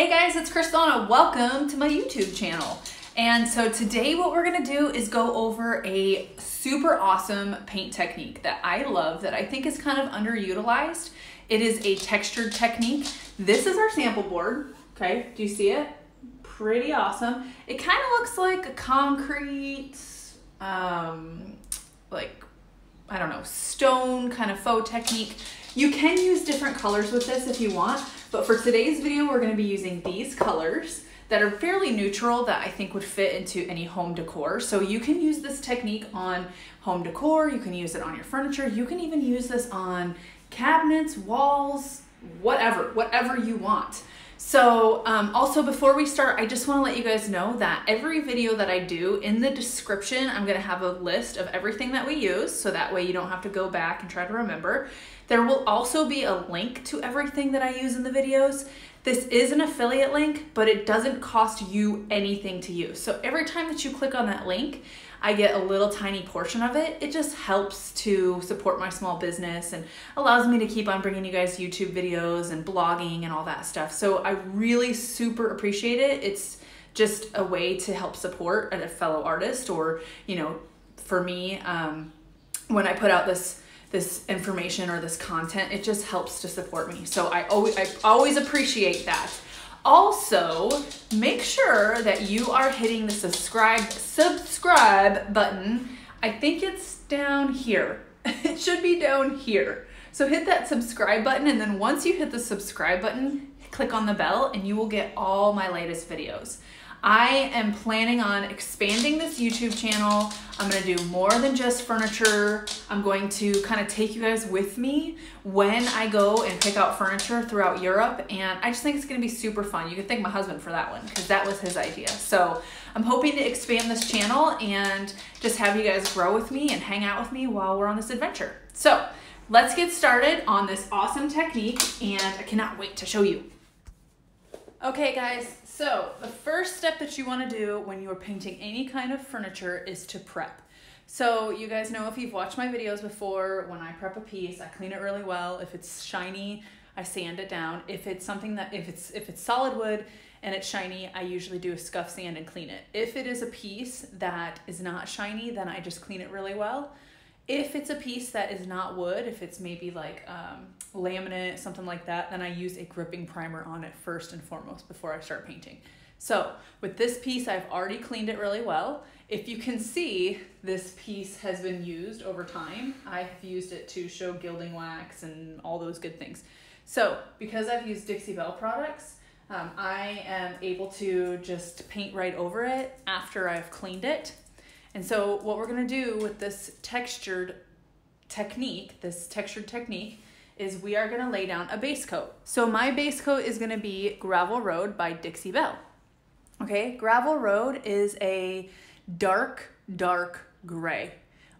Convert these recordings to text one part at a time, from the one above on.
Hey guys, it's Kristana. Welcome to my YouTube channel. And so today what we're gonna do is go over a super awesome paint technique that I love, that I think is kind of underutilized. It is a textured technique. This is our sample board, okay? Do you see it? Pretty awesome. It kind of looks like a concrete, like, I don't know, stone kind of faux technique. You can use different colors with this if you want, but for today's video, we're gonna be using these colors that are fairly neutral that I think would fit into any home decor. So you can use this technique on home decor, you can use it on your furniture, you can even use this on cabinets, walls, whatever you want. So also before we start, I just wanna let you guys know that every video that I do, in the description, I'm gonna have a list of everything that we use, so that way you don't have to go back and try to remember. There will also be a link to everything that I use in the videos. This is an affiliate link, but it doesn't cost you anything to use. So every time that you click on that link, I get a little tiny portion of it. It just helps to support my small business and allows me to keep on bringing you guys YouTube videos and blogging and all that stuff. So I really super appreciate it. It's just a way to help support a fellow artist, or, you know, for me, when I put out this information or this content, it just helps to support me. So I always appreciate that. Also, make sure that you are hitting the subscribe button. I think it's down here. It should be down here. So hit that subscribe button, and then once you hit the subscribe button, click on the bell and you will get all my latest videos. I am planning on expanding this YouTube channel. I'm gonna do more than just furniture. I'm going to kind of take you guys with me when I go and pick out furniture throughout Europe, and I just think it's gonna be super fun. You can thank my husband for that one, because that was his idea. So I'm hoping to expand this channel and just have you guys grow with me and hang out with me while we're on this adventure. So let's get started on this awesome technique, and I cannot wait to show you. Okay guys, so the first step that you want to do when you are painting any kind of furniture is to prep. So you guys know, if you've watched my videos before, when I prep a piece, I clean it really well. If it's shiny, I sand it down. If it's something that, if it's solid wood and it's shiny, I usually do a scuff sand and clean it. If it is a piece that is not shiny, then I just clean it really well. If it's a piece that is not wood, if it's maybe like laminate, something like that, then I use a gripping primer on it first and foremost before I start painting. So with this piece, I've already cleaned it really well. If you can see, this piece has been used over time. I have used it to show gilding wax and all those good things. So because I've used Dixie Belle products, I am able to just paint right over it after I've cleaned it. And so what we're gonna do with this textured technique is we are gonna lay down a base coat. So my base coat is gonna be Gravel Road by Dixie Belle. Okay, Gravel Road is a dark, dark gray,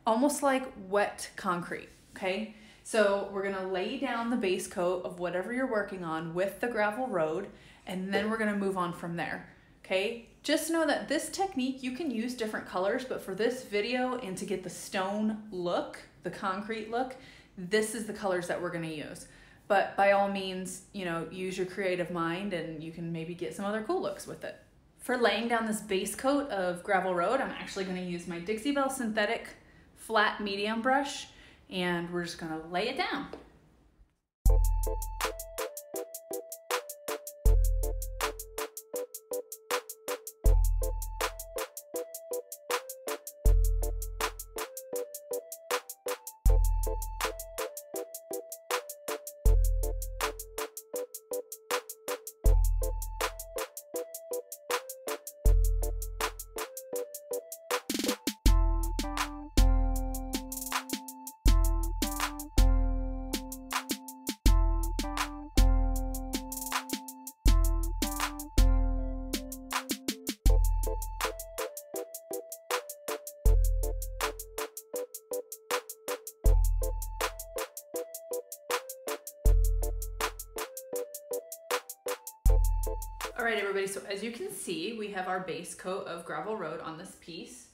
almost like wet concrete, okay? So we're gonna lay down the base coat of whatever you're working on with the Gravel Road, and then we're gonna move on from there, okay? Just know that this technique, you can use different colors, but for this video and to get the stone look, the concrete look, this is the colors that we're gonna use. But by all means, you know, use your creative mind and you can maybe get some other cool looks with it. For laying down this base coat of Gravel Road, I'm actually gonna use my Dixie Belle synthetic flat medium brush, and we're just gonna lay it down. All right, everybody, so as you can see, we have our base coat of Gravel Road on this piece.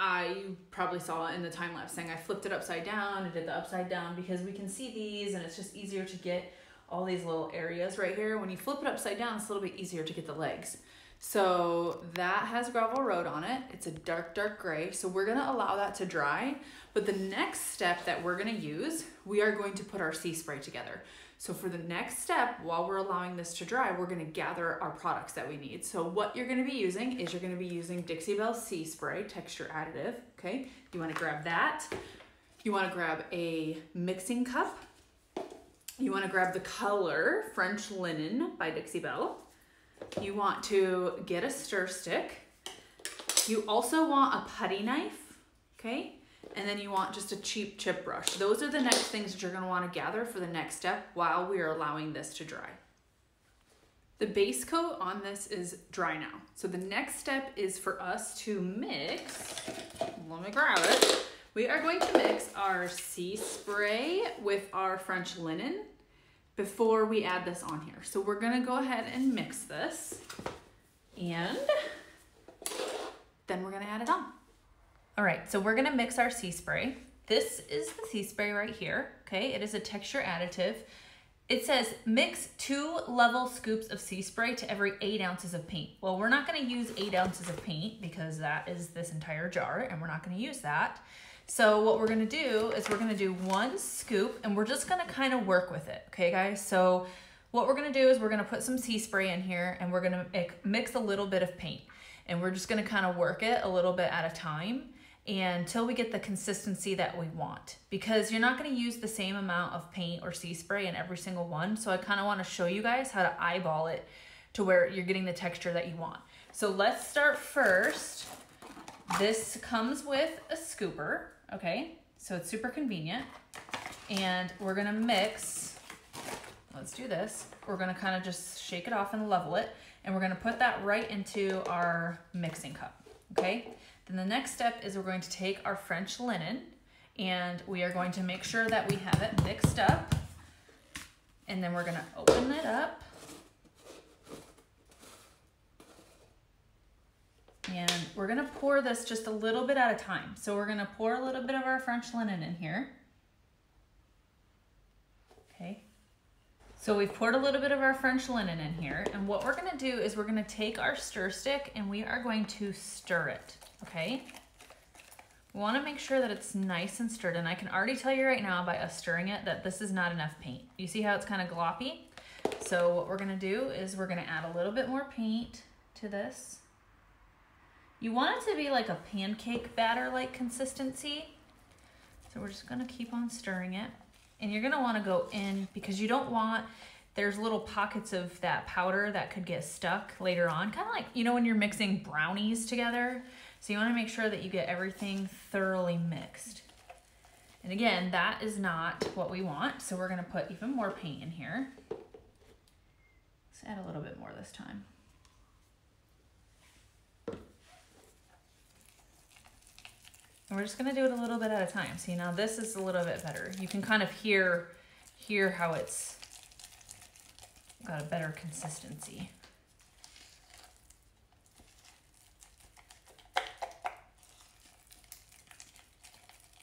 You probably saw in the time lapse thing, I flipped it upside down and did the upside down because we can see these, and it's just easier to get all these little areas right here. When you flip it upside down, it's a little bit easier to get the legs. So that has Gravel Road on it. It's a dark, dark gray. So we're gonna allow that to dry. But the next step that we're gonna use, we are going to put our Sea Spray together. So for the next step, while we're allowing this to dry, we're gonna gather our products that we need. So what you're gonna be using is you're gonna be using Dixie Belle Sea Spray Texture Additive, okay? You wanna grab that. You wanna grab a mixing cup. You wanna grab the color French Linen by Dixie Belle. You want to get a stir stick. You also want a putty knife, okay? And then you want just a cheap chip brush. Those are the next things that you're gonna wanna gather for the next step while we are allowing this to dry. The base coat on this is dry now. So the next step is for us to mix, let me grab it. We are going to mix our Sea Spray with our French Linen before we add this on here. So we're gonna go ahead and mix this, and then we're gonna add it on. All right, so we're gonna mix our Sea Spray. This is the Sea Spray right here, okay? It is a texture additive. It says mix 2 level scoops of Sea Spray to every 8 ounces of paint. Well, we're not gonna use 8 ounces of paint because that is this entire jar, and we're not gonna use that. So what we're gonna do is we're gonna do 1 scoop, and we're just gonna kind of work with it, okay guys? So what we're gonna do is we're gonna put some Sea Spray in here, and we're gonna mix a little bit of paint, and we're just gonna kind of work it a little bit at a time until we get the consistency that we want, because you're not gonna use the same amount of paint or Sea Spray in every single one. So I kind of wanna show you guys how to eyeball it to where you're getting the texture that you want. So let's start first. This comes with a scooper, okay? So it's super convenient. And we're gonna mix, let's do this. We're gonna kind of just shake it off and level it. And we're gonna put that right into our mixing cup, okay? Then the next step is we're going to take our French Linen, and we are going to make sure that we have it mixed up. And then we're gonna open it up. And we're gonna pour this just a little bit at a time. So we're gonna pour a little bit of our French Linen in here. Okay. So we've poured a little bit of our French Linen in here. And what we're gonna do is we're gonna take our stir stick and we are going to stir it, okay? We wanna make sure that it's nice and stirred. And I can already tell you right now by us stirring it that this is not enough paint. You see how it's kind of gloppy? So what we're gonna do is we're gonna add a little bit more paint to this. You want it to be like a pancake batter-like consistency. So we're just gonna keep on stirring it. And you're gonna wanna go in because you don't want, there's little pockets of that powder that could get stuck later on. Kinda like, you know, when you're mixing brownies together. So you wanna make sure that you get everything thoroughly mixed. And again, that is not what we want. So we're gonna put even more paint in here. Let's add a little bit more this time. And we're just gonna do it a little bit at a time. See, now this is a little bit better. You can kind of hear how it's got a better consistency.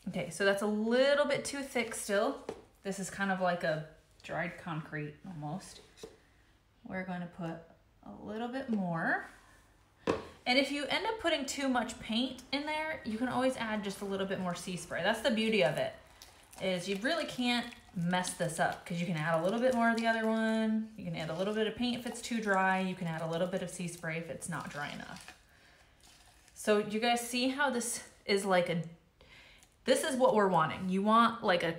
Okay, so that's a little bit too thick still. This is kind of like a dried concrete almost. We're gonna put a little bit more. And if you end up putting too much paint in there, you can always add just a little bit more Sea Spray. That's the beauty of it, is you really can't mess this up because you can add a little bit more of the other one. You can add a little bit of paint if it's too dry. You can add a little bit of Sea Spray if it's not dry enough. So you guys see how this is like a, this is what we're wanting. You want like a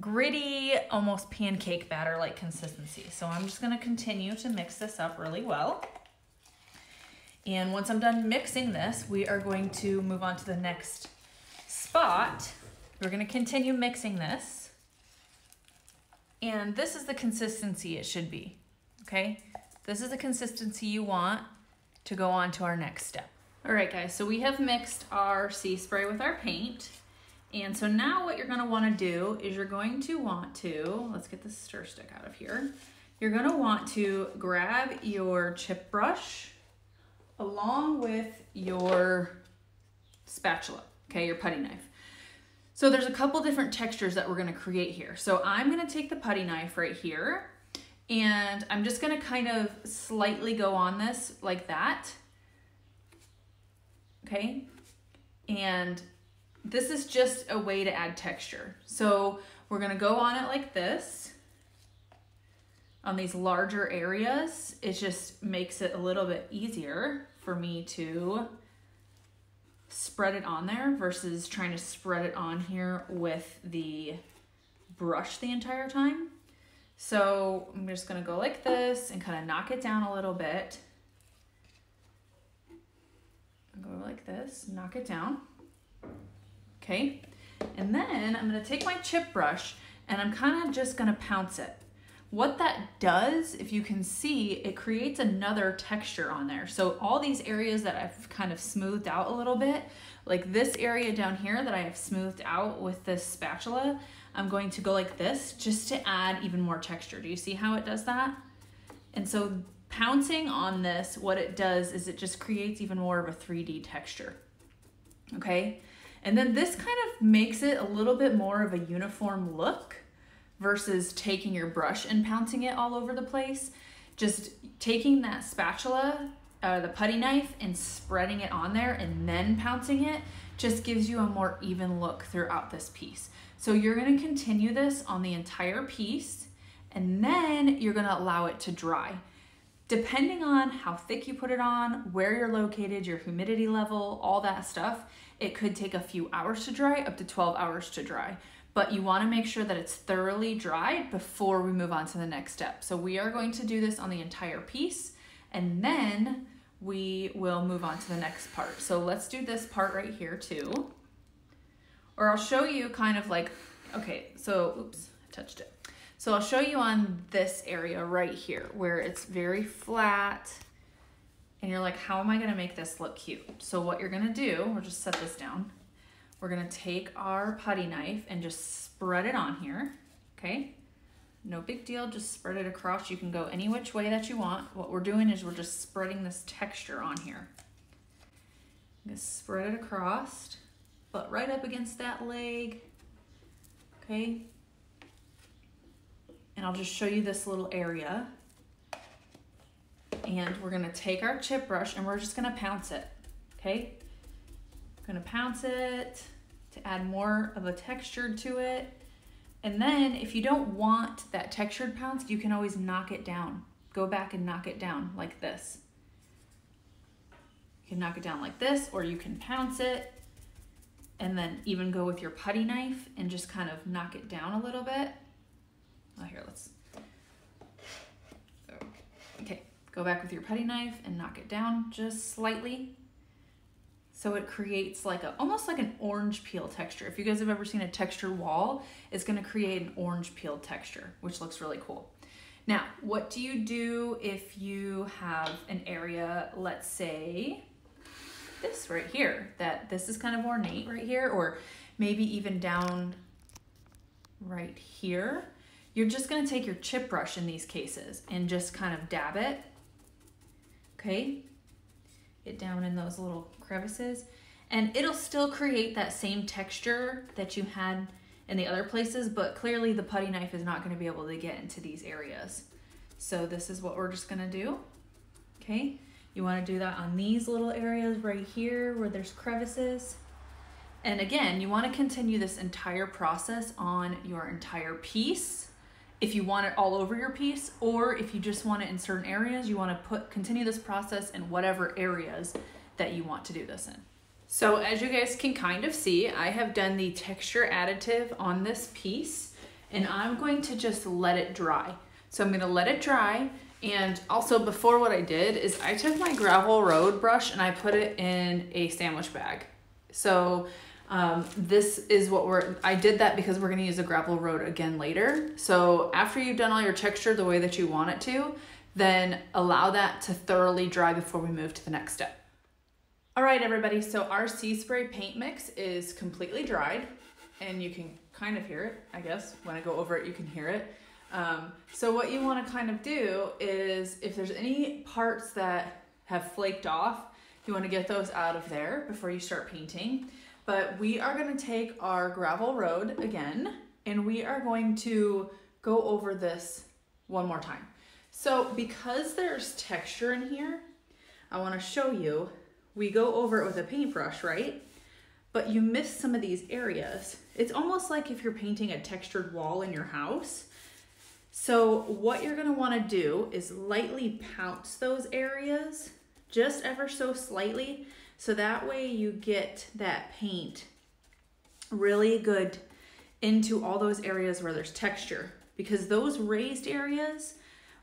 gritty, almost pancake batter-like consistency. So I'm just gonna continue to mix this up really well. And once I'm done mixing this, we are going to move on to the next spot. We're gonna continue mixing this. And this is the consistency it should be, okay? This is the consistency you want to go on to our next step. All right guys, so we have mixed our Sea Spray with our paint. And so now what you're gonna wanna do is you're going to want to, let's get this stir stick out of here. You're gonna want to grab your chip brush along with your spatula, okay, your putty knife. So there's a couple different textures that we're gonna create here. So I'm gonna take the putty knife right here, And I'm just gonna kind of slightly go on this like that. Okay, and this is just a way to add texture. So we're gonna go on it like this, on these larger areas. It just makes it a little bit easier for me to spread it on there versus trying to spread it on here with the brush the entire time. So I'm just gonna go like this and kind of knock it down a little bit. Go like this, knock it down. Okay, and then I'm gonna take my chip brush and I'm kind of just gonna pounce it. What that does, if you can see, it creates another texture on there. So all these areas that I've kind of smoothed out a little bit, like this area down here that I have smoothed out with this spatula, I'm going to go like this just to add even more texture. Do you see how it does that? And so pouncing on this, what it does is it just creates even more of a 3D texture, okay? And then this kind of makes it a little bit more of a uniform look versus taking your brush and pouncing it all over the place. Just taking that spatula, the putty knife, and spreading it on there and then pouncing it just gives you a more even look throughout this piece. So you're gonna continue this on the entire piece and then you're gonna allow it to dry. Depending on how thick you put it on, where you're located, your humidity level, all that stuff, it could take a few hours to dry, up to 12 hours to dry. But you wanna make sure that it's thoroughly dried before we move on to the next step. So we are going to do this on the entire piece and then we will move on to the next part. So let's do this part right here too. Or I'll show you kind of like, okay, so, oops, I touched it. So I'll show you on this area right here where it's very flat and you're like, how am I gonna make this look cute? So what you're gonna do, we'll just set this down. We're gonna take our putty knife and just spread it on here, okay? No big deal, just spread it across. You can go any which way that you want. What we're doing is we're just spreading this texture on here. I'm gonna spread it across, but right up against that leg, okay? And I'll just show you this little area. And we're gonna take our chip brush and we're just gonna pounce it, okay? Gonna pounce it to add more of a texture to it. And then if you don't want that textured pounce, you can always knock it down. Go back and knock it down like this. You can knock it down like this, or you can pounce it and then even go with your putty knife and just kind of knock it down a little bit. Oh, here, let's, okay, go back with your putty knife and knock it down just slightly. So it creates like a, almost like an orange peel texture. If you guys have ever seen a texture wall, it's gonna create an orange peel texture, which looks really cool. Now, what do you do if you have an area, let's say this right here, that this is kind of ornate right here, or maybe even down right here. You're just gonna take your chip brush in these cases and just kind of dab it, okay? Get down in those little crevices and it'll still create that same texture that you had in the other places, but clearly the putty knife is not gonna be able to get into these areas. So this is what we're just gonna do, okay? You wanna do that on these little areas right here where there's crevices. And again, you wanna continue this entire process on your entire piece. If you want it all over your piece, or if you just want it in certain areas, you want to continue this process in whatever areas that you want to do this in. So as you guys can kind of see, I have done the texture additive on this piece and I'm going to just let it dry. So I'm going to let it dry. And also before, what I did is I took my Gravel Road brush and I put it in a sandwich bag. So this is what I did that because we're gonna use a Gravel Road again later. So after you've done all your texture the way that you want it to, then allow that to thoroughly dry before we move to the next step. All right, everybody, so our Sea Spray paint mix is completely dried and you can kind of hear it, I guess. When I go over it, you can hear it. So what you wanna kind of do is if there's any parts that have flaked off, you wanna get those out of there before you start painting. But we are gonna take our Gravel Road again, and we are going to go over this one more time. So because there's texture in here, I want to show you, we go over it with a paintbrush, right? But you miss some of these areas. It's almost like if you're painting a textured wall in your house. So what you're gonna wanna do is lightly pounce those areas, just ever so slightly, so that way you get that paint really good into all those areas where there's texture. Because those raised areas,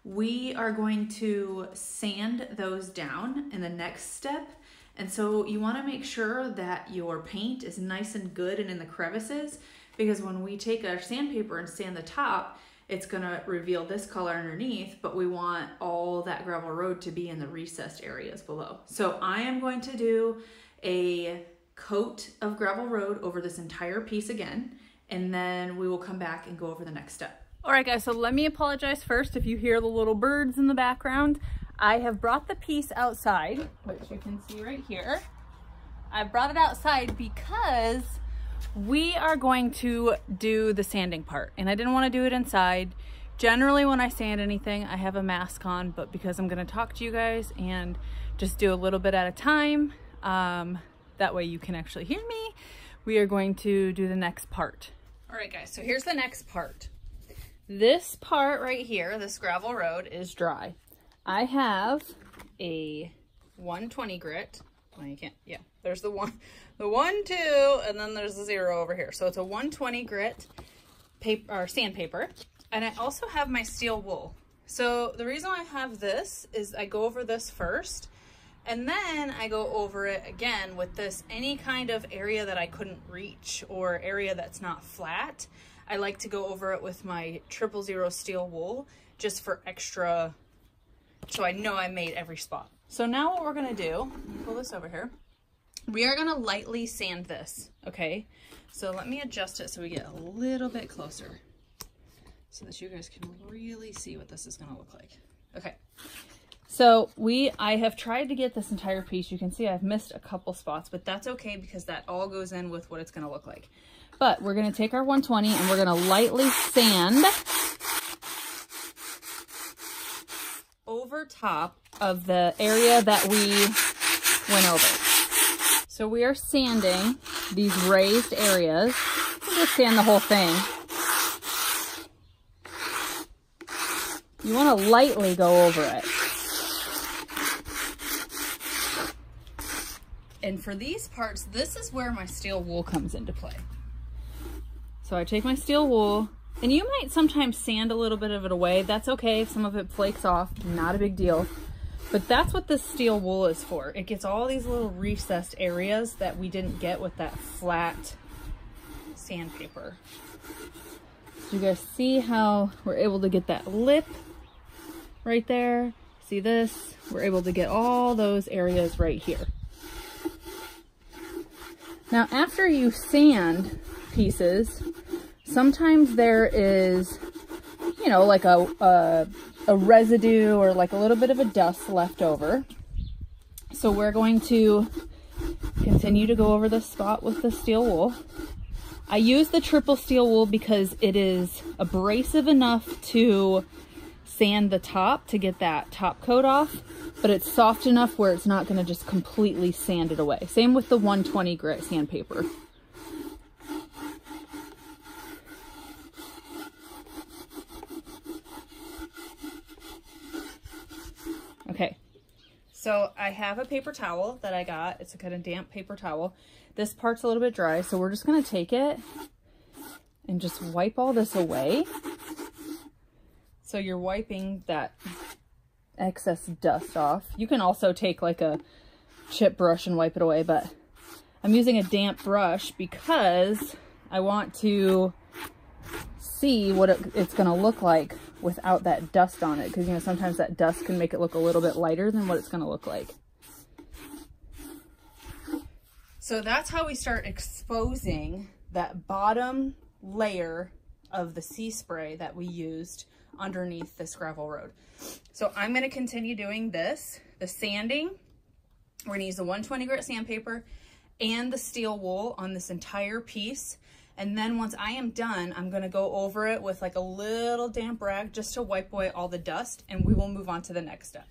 we are going to sand those down in the next step. And so you wanna make sure that your paint is nice and good and in the crevices, because when we take our sandpaper and sand the top, it's gonna reveal this color underneath, but we want all that gravel road to be in the recessed areas below. So I am going to do a coat of gravel road over this entire piece again, and then we will come back and go over the next step. All right guys, so let me apologize first if you hear the little birds in the background. I have brought the piece outside, which you can see right here. I brought it outside because we are going to do the sanding part, and I didn't want to do it inside. Generally when I sand anything, I have a mask on, but because I'm going to talk to you guys and just do a little bit at a time, that way you can actually hear me, we are going to do the next part. All right guys, so here's the next part. This part right here, this gravel road, is dry. I have a 120 grit. Well, you can't, yeah, there's the one, two, and then there's the zero over here. So it's a 120 grit paper, or sandpaper. And I also have my steel wool. So the reason I have this is I go over this first, and then I go over it again with this, any kind of area that I couldn't reach or area that's not flat. I like to go over it with my 000 steel wool just for extra, so I know I made every spot. So now what we're gonna do, pull this over here. We are gonna lightly sand this, okay? So let me adjust it so we get a little bit closer so that you guys can really see what this is gonna look like. Okay, so I have tried to get this entire piece. You can see I've missed a couple spots, but that's okay because that all goes in with what it's gonna look like. But we're gonna take our 120 and we're gonna lightly sand over top of the area that we went over. So we are sanding these raised areas. We'll just sand the whole thing. You want to lightly go over it. And for these parts, this is where my steel wool comes into play. So I take my steel wool, and you might sometimes sand a little bit of it away. That's okay if some of it flakes off, not a big deal. But that's what this steel wool is for. It gets all these little recessed areas that we didn't get with that flat sandpaper. So you guys see how we're able to get that lip right there? See this? We're able to get all those areas right here. Now after you sand pieces, sometimes there is, you know, like a residue or like a little bit of a dust left over. So we're going to continue to go over this spot with the steel wool. I use the 000 steel wool because it is abrasive enough to sand the top to get that top coat off, but it's soft enough where it's not going to just completely sand it away. Same with the 120 grit sandpaper. Okay, so I have a paper towel that I got. It's a kind of damp paper towel. This part's a little bit dry, so we're just gonna take it and just wipe all this away. So you're wiping that excess dust off. You can also take like a chip brush and wipe it away, but I'm using a damp brush because I want to see what it's gonna look like without that dust on it, because you know sometimes that dust can make it look a little bit lighter than what it's gonna look like. So that's how we start exposing that bottom layer of the sea spray that we used underneath this gravel road. So I'm gonna continue doing this, the sanding. We're gonna use the 120 grit sandpaper and the steel wool on this entire piece. And then once I am done, I'm gonna go over it with like a little damp rag just to wipe away all the dust, and we will move on to the next step.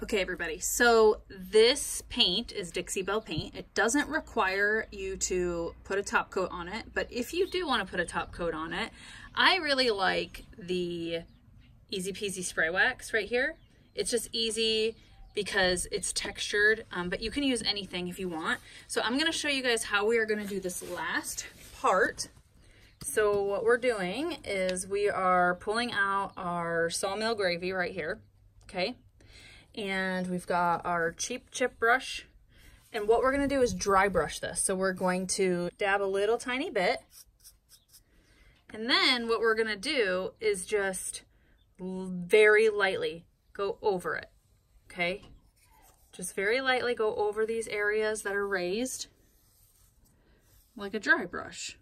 Okay, everybody, so this paint is Dixie Belle paint. It doesn't require you to put a top coat on it, but if you do want to put a top coat on it, I really like the Easy Peasy Spray Wax right here. It's just easy because it's textured, but you can use anything if you want. So I'm gonna show you guys how we are gonna do this last part. So what we're doing is we are pulling out our Sawmill Gravy right here, okay? And we've got our cheap chip brush, and what we're going to do is dry brush this. So we're going to dab a little tiny bit, and then what we're going to do is just very lightly go over it, okay? Just very lightly go over these areas that are raised like a dry brush.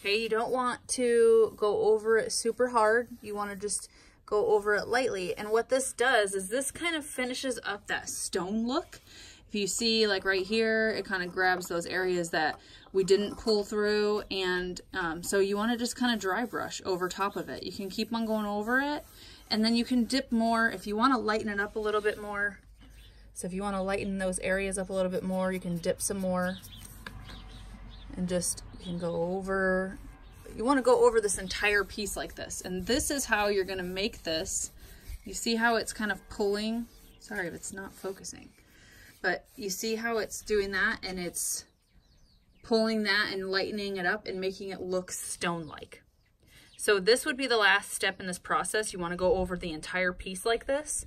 Okay, you don't want to go over it super hard. You want to just go over it lightly. And what this does is this kind of finishes up that stone look. If you see, like right here, it kind of grabs those areas that we didn't pull through. And so you want to just kind of dry brush over top of it. You can keep on going over it, and then you can dip more if you want to lighten it up a little bit more. So if you want to lighten those areas up a little bit more, you can dip some more, and just you can go over. You want to go over this entire piece like this, and this is how you're going to make this. You see how it's kind of pulling? Sorry if it's not focusing, but you see how it's doing that, and it's pulling that and lightening it up and making it look stone-like. So this would be the last step in this process. You want to go over the entire piece like this,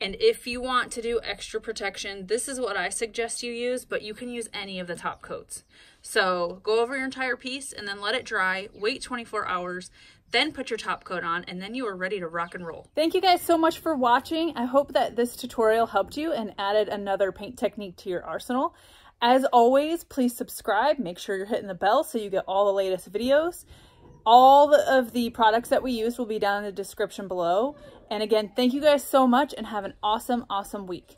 and if you want to do extra protection, this is what I suggest you use, but you can use any of the top coats. So go over your entire piece and then let it dry, wait 24 hours, then put your top coat on, and then you are ready to rock and roll. Thank you guys so much for watching. I hope that this tutorial helped you and added another paint technique to your arsenal. As always, please subscribe. Make sure you're hitting the bell so you get all the latest videos. All of the products that we use will be down in the description below. And again, thank you guys so much and have an awesome, awesome week.